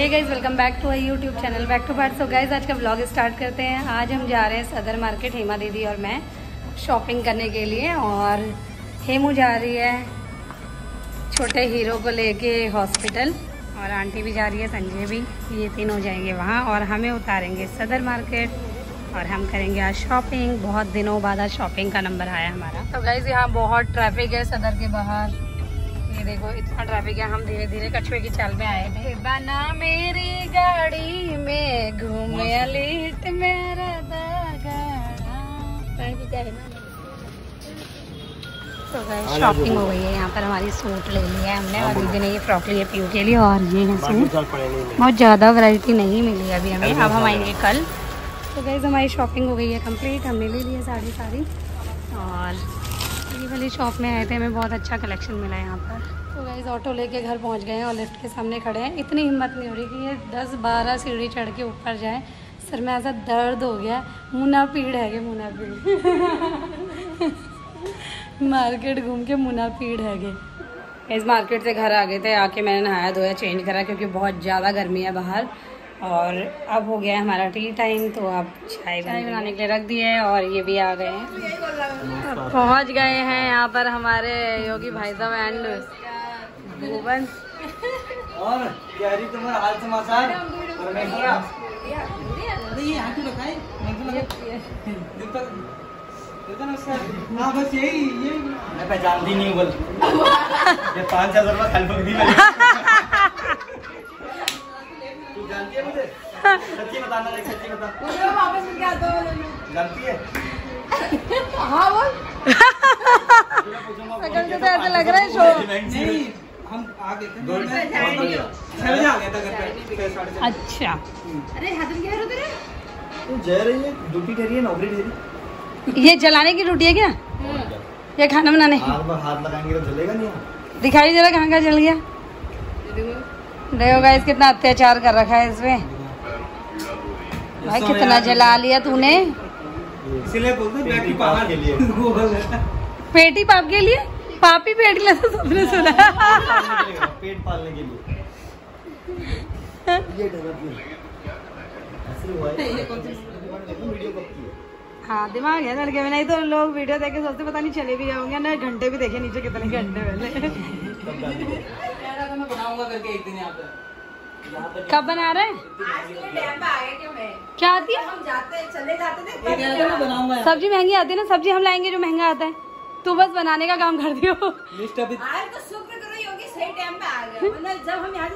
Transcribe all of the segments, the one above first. Hey guys welcome back to I YouTube channel back to पहाड़। So guys आज का blog start करते हैं। आज हम जा रहे हैं सदर मार्केट, हेमा दीदी और मैं शॉपिंग करने के लिए, और हेमू जा रही है छोटे हीरो को लेके हॉस्पिटल, और आंटी भी जा रही है, संजय भी, ये तीनों जाएंगे वहाँ और हमें उतारेंगे सदर मार्केट और हम करेंगे आज शॉपिंग। बहुत दिनों बाद आज शॉपिंग का नंबर आया हमारा। तो गाइज यहाँ बहुत ट्रैफिक है सदर के बाहर, ये देखो इतना ट्रैफिक है। हम धीरे धीरे कछुए की चाल में आए थे। बना मेरी गाड़ी में घूमे लेट मेरा दागा। तो गाइस शॉपिंग हो गई है। यहाँ पर हमारी सूट ले ली है हमने, और दीदी ने ये फ्रॉक ली है पीयू के लिए, और ये है सूट। बहुत ज़्यादा वैरायटी नहीं मिली अभी हमें, अब हम आएंगे कल। तो गाइस हमारी शॉपिंग हो गई है कंप्लीट, हमने ले ली है साड़ी सारी, और ये वाली शॉप में आए थे, हमें बहुत अच्छा कलेक्शन मिला है यहाँ पर। तो गाइस ऑटो लेके घर पहुँच गए हैं और लिफ्ट के सामने खड़े हैं। इतनी हिम्मत नहीं हो रही कि ये 10-12 सीढ़ी चढ़ के ऊपर जाए। सर में ऐसा दर्द हो गया, मुना पीड़ है ये, मुना पीड़। मार्केट घूम के मुना पीड़ है गए। इस मार्केट से घर आ गए थे, आके मैंने नहाया धोया चेंज करा क्योंकि बहुत ज़्यादा गर्मी है बाहर, और अब हो गया हमारा टी टाइम, तो अब चाय बनाने के लिए रख दिए, और ये भी आ गए हैं। पहुंच गए हैं यहाँ पर हमारे योगी भाई साहब एंड भुवन। और प्यारी तुम्हारा हाल समाचार, बस यही मैं पहचानती नहीं हूँ। ये 5,000 रुपये हेल्प दी मैंने, तू जानती है मुझे? सच्ची बताना, सच्ची बता, मुझे वापस मिल गया तो जानती है? हाँ वो सकल से तो ऐसा लग रहा है शो। हम आ गए थे 6 बजे आ गया था घर पे। अच्छा, अरे हाथम क्या रोते रहे? तू जा रही है ड्यूटी कर रही है, नौकरी कर रही है। ये जलाने की रोटी है क्या? ये खाना बनाने की? हाथ लगाएंगे तो जलेगा नहीं। दिखाई जरा कहाँ कहाँ जल गया। देखो गाइस कितना अत्याचार कर रखा है इसमें, भाई कितना जला लिया तूने। इसीलिए बोलते बेटी पाप के लिए, पेटी पाप के लिए, पापी पेटी लगा सबने सुना, पेट पालने के लिए। हाँ दिमाग है लड़के में, नहीं तो लोग वीडियो देख के सोचते पता नहीं चले भी जाऊंगे ना, घंटे भी देखे नीचे कितने घंटे पहले। कब बना रहे हैं? क्या आती है? सब्जी महंगी आती है ना, सब्जी हम लाएंगे जो महंगा आता है, तू बस बनाने का काम कर दियो। जब हम यहाँ से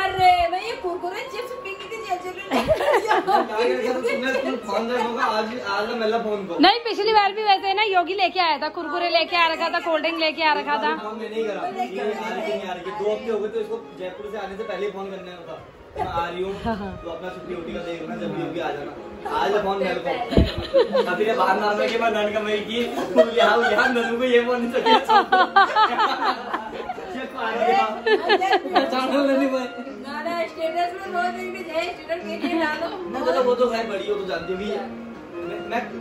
अरे मैं ये कुरकुरे चिप्स होगा। नहीं पिछली बार भी वैसे ना योगी लेके आया था, कुरकुरे लेके आ रखा था, कोल्ड ड्रिंक लेके आ रखा था। 2 हफ्ते हो गए, तो इसको जयपुर से आने से पहले फोन करने का था, आ रही हूँ तो अपना छुट्टी उठी का देखना, जब योगी आ जाना। आज फोन मेरे को अभी ने बाहर नाम के बाद नन कमाई की, यहाँ ननू को ये फोन नहीं।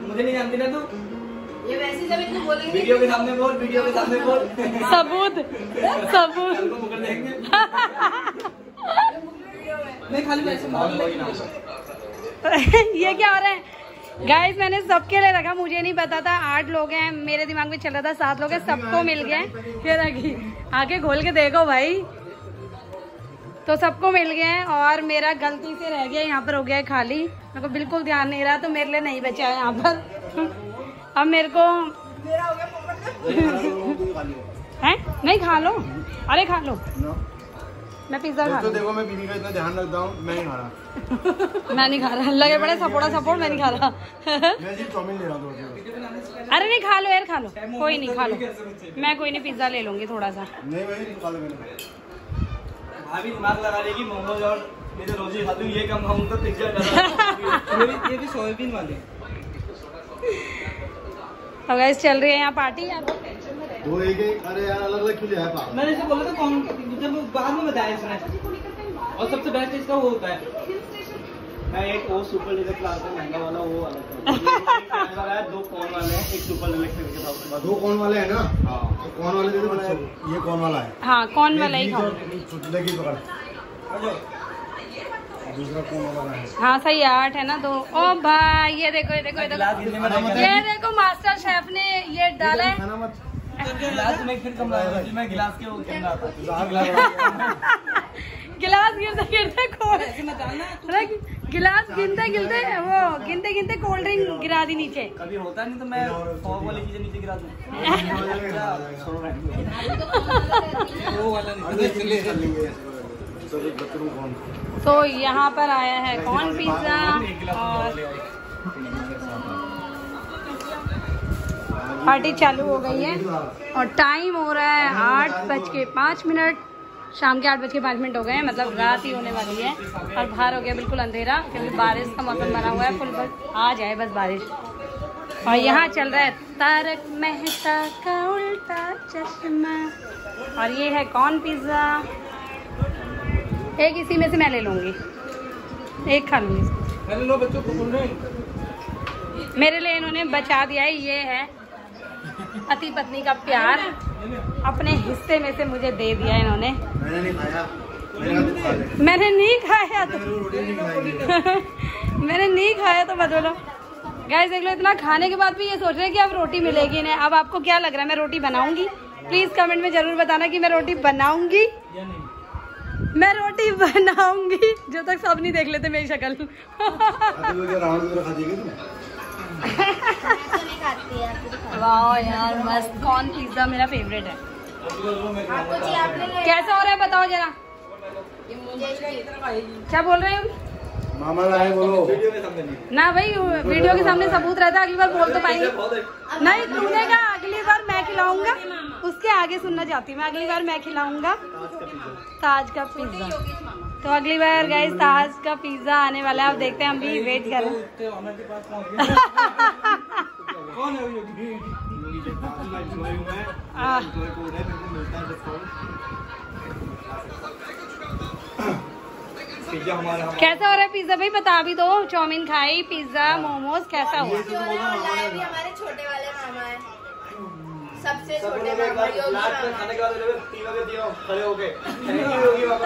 मुझे नहीं जानती ना तू, ये वैसे जब इतने बोलेंगे वीडियो के सामने बोल, वीडियो के सामने बोल, सबूत सबूत नहीं खाली वैसे। ये क्या हो रहा है गाइस? मैंने सबके लिए रखा, मुझे नहीं पता था 8 लोग हैं, मेरे दिमाग में चल रहा था 7 लोग हैं, सबको मिल गए। फिर आगे खोल के देखो भाई, तो सबको मिल गए हैं, और मेरा गलती से रह गया यहाँ पर, हो गया है खाली। मेरे को बिल्कुल ध्यान नहीं रहा, तो मेरे लिए नहीं बचा है यहाँ पर। अब मेरे को है नहीं, खा लो, अरे खा लो, मैं पिज्जा खा रहा हूँ। देखो मैं बीवी का इतना ध्यान रखता हूँ, मैं नहीं खा रहा। मैं नहीं खा रहा, लगे बड़े सपोड़ा सपोर्ट, मैं नहीं खा रहा। मैं सिर्फ चाउमीन ले रहा हूँ। अरे नहीं खा लो यार, खा लो, कोई नहीं खा लो, मैं कोई नहीं पिज्जा ले लूँगी थोड़ा सा। नहीं भाई खा लो, भाभी दिमाग लगा लेगी मोमोज और रोजी खा लूँ, ये कम खाऊँ तो पिज्जा, ये भी सोयाबीन वाले। अब गाइस चल रही है यहाँ पार्टी, वो एक एक अरे यार अलग अलग क्यों लिया है पापा? मैंने इसे बोला था कौन, जब बाद में बताया इसने, और सबसे बेस्ट इसका वो होता है, मैं एक वो सुपर डिलक्स क्लास में महंगा वाला वो वाला है, 2 कॉर्न वाले हैं, एक सुपर डिलक्स के साथ 2 कॉर्न वाले हैं ना। हां तो कॉर्न वाले जैसे, ये कॉर्न वाला है। हां कॉर्न वाला ही खाओ, चुटकी पकड़ दूसरा कौन वाला है? हाँ सही आठ है ना दो। ओ भाई ये देखो ये देखो ये देखो ये देखो मास्टर शेफ ने ये डाला है। गिलास में फिर कम लाया मैं गिलास के गिलास गिरते गिरते गिलास गिनते गिनते वो गिनते गिनते कोल्ड ड्रिंक गिरा दी नीचे। कभी होता नहीं तो मैं फॉग वाली चीजें नीचे गिरा दूं। वो वाला नहीं। तो यहाँ पर आया है कौन पिज्जा और पार्टी चालू हो गई है और टाइम हो रहा है 8:05। शाम के 8:05 हो गए हैं, मतलब रात ही होने वाली है और बाहर हो गया बिल्कुल अंधेरा क्योंकि बारिश का मौसम बना हुआ है। फुल बस आ जाए बस बारिश। और यहाँ चल रहा है तारक मेहता का उल्टा चश्मा और ये है कौन पिज्ज़ा। एक इसी में से मैं ले लूँगी, एक खा लूँगी। मेरे लिए इन्होंने बचा दिया है। ये है पति पत्नी का प्यार, अपने हिस्से में से मुझे दे दिया इन्होंने। मैंने नहीं खाया तो मैंने नहीं खाया तो मत बोलो। गाइस देख लो, इतना खाने के बाद भी ये सोच रहे हैं कि अब रोटी मिलेगी इन्हें। अब आपको क्या लग रहा है मैं रोटी बनाऊंगी? प्लीज कमेंट में जरूर बताना कि मैं रोटी बनाऊंगी। मैं रोटी बनाऊंगी जब तक सब नहीं देख लेते मेरी शक्ल। वाह यार मस्त। कौन पिज्जा मेरा फेवरेट है। कैसा हो रहा है बताओ जरा। क्या बोल रहे हो? मामा लाए बोलो ना भाई, वीडियो के सामने सबूत रहता है। अगली बार बोल तो पाएंगे नहीं। तूने कहा अगली बार मैं खिलाऊंगा, उसके आगे सुनना चाहती मैं। अगली बार मैं खिलाऊंगा ताज का पिज्जा। तो अगली बार गाइस ताज का पिज्जा आने वाला है। आप देखते हैं, हम भी वेट कर रहे हैं। कैसा हो रहा है पिज्जा भाई बता भी दो। चाउमीन खाई, पिज्जा, मोमोज कैसा हुआ? हमारे छोटे वाले मामा है, सबसे छोटे मामा योगी। हाय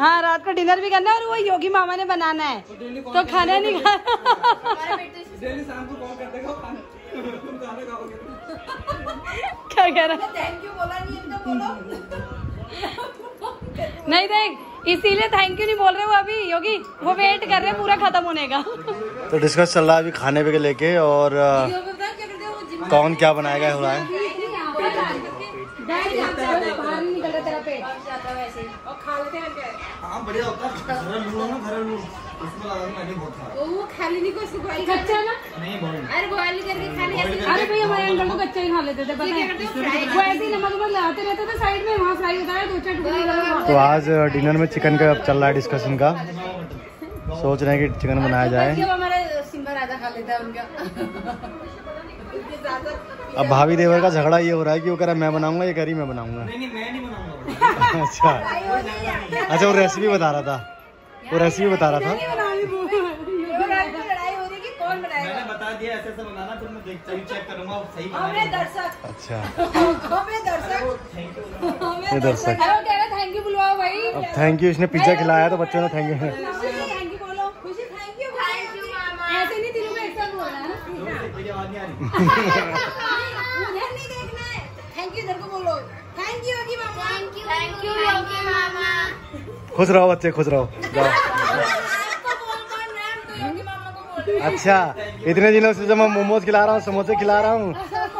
हाँ, रात को डिनर भी करना है और वो योगी मामा ने बनाना है तो खाना नहीं खाना। क्या कह रहा नहीं देख, इसीलिए थैंक यू नहीं बोल रहे वो अभी योगी। वो वेट कर रहे हैं पूरा खत्म होने का। तो डिस्कस चल रहा है अभी खाने पे के लेके और कौन क्या बनाएगा हो रहा है। बढ़िया होता है। तो आज डिनर में चिकन का चल रहा है डिस्कशन का। सोच रहे हैं कि चिकन बनाया जाए। अब भाभी देवर का झगड़ा ये हो रहा है कि वो कह रहा है मैं बनाऊंगा, ये कह रही मैं बनाऊंगा। अच्छा अच्छा, वो रेसिपी बता रहा था, वो रेसिपी बता रहा था। मैंने बता दिया ऐसे ऐसे बनाना, तुम चेक करूंगा सही दर्शक। अच्छा दर्शक दर्शक थैंक यू बुलवाओ भाई। अब थैंक यू इसने पिज्जा खिलाया तो बच्चों ने थैंक यू। ऐसे नहीं दिलों में एक साथ बोला है ना। थैंक यू योगी मामा। थैंक यू योगी मामा। खुश रहो बच्चे, खुश रहो। अच्छा, इतने दिनों से जब मैं मोमोज खिला रहा हूँ, समोसे खिला रहा हूँ,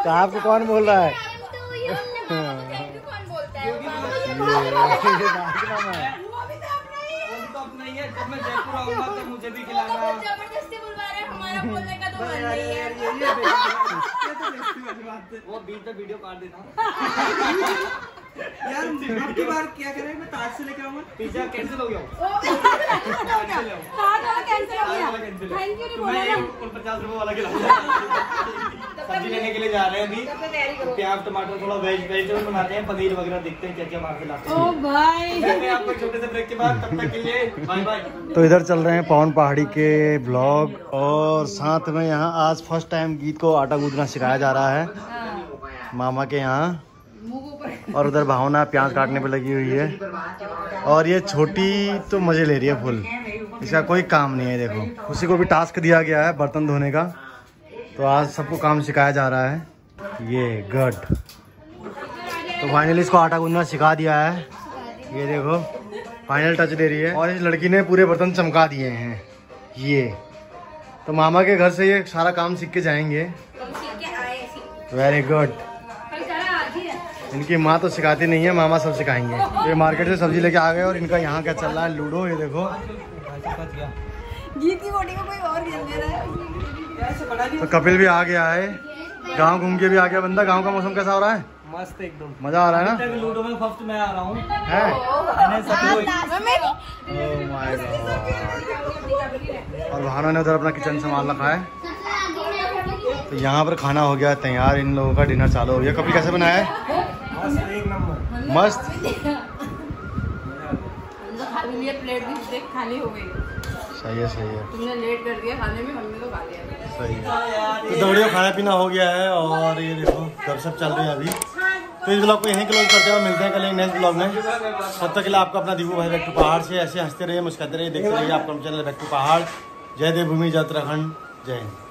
तो आपको कौन बोल रहा है? वो बीच तक वीडियो काट देता हूँ। यार अब की बार क्या करें, मैं ताज से लेके आऊंगा। पिज्जा कैंसिल हो गया, थैंक यू नहीं बोला ना। 50 रुपए वाला खिलाऊंगा। सब्जी लेने के लिए जा रहे हैं अभी। प्याज टमाटर थोड़ा वेजिटेबल बनाते हैं, पनीर वगैरह देखते हैं क्या क्या मार के लाते हैं। ओ भाई आपको छोटे से ब्रेक के बाद, तब तक के लिए बाय बाय। तो इधर चल रहे हैं पवन पहाड़ी के ब्लॉग, और साथ में यहाँ आज फर्स्ट टाइम गीत को आटा गूंदना सिखाया जा रहा है मामा के यहाँ, और उधर भावना प्याज काटने पे लगी हुई है, और ये छोटी तो मजे ले रही है फुल, इसका कोई काम नहीं है। देखो खुशी को भी टास्क दिया गया है बर्तन धोने का, तो आज सबको काम सिखाया जा रहा है। ये गट तो फाइनली इसको आटा गूंदना सिखा दिया है, ये देखो फाइनल टच दे रही है, और इस लड़की ने पूरे बर्तन चमका दिए हैं। ये तो मामा के घर से ये सारा काम सीख के जाएंगे। वेरी गुड, इनकी माँ तो सिखाती नहीं है, मामा सब सिखाएंगे। तो ये मार्केट से सब्जी लेके आ गए, और इनका यहाँ क्या चल रहा है लूडो। ये देखो गीत की कोटी को कोई और खेल ले रहा है। तो कपिल भी आ गया है, गांव घूम के भी आ गया बंदा। गांव का मौसम कैसा हो रहा है? मस्त एकदम, मजा आ रहा है ना। लूडो में फर्स्ट मैं आ रहा हूँ, और भावना ने उधर अपना किचन संभाल रखा है। तो यहाँ पर खाना हो गया तैयार, इन लोगों का डिनर चालू हो गया। कपिल कैसे बनाया है? मस्त। प्लेट भी खाली हो गई। सही है सही है, तुमने लेट कर दिया खाने में, हमने तो खा लिया। सही है। तो दौड़ियों खाना पीना हो गया है, और ये देखो सब सब चल रही है अभी। तो इस ब्लॉग को यहीं क्लोज करते हैं, मिलते हैं कल नेक्स्ट ब्लॉग में। तब तक के लिए आपका अपना दीपू भाई बैक टू पहाड़ से ऐसे हंसते रहिए, मुस्कुराते रहिए, देखते रहिए आपका चैनल बैक टू पहाड़। जय देवभूमि, जय उत्तराखंड, जय हिंद।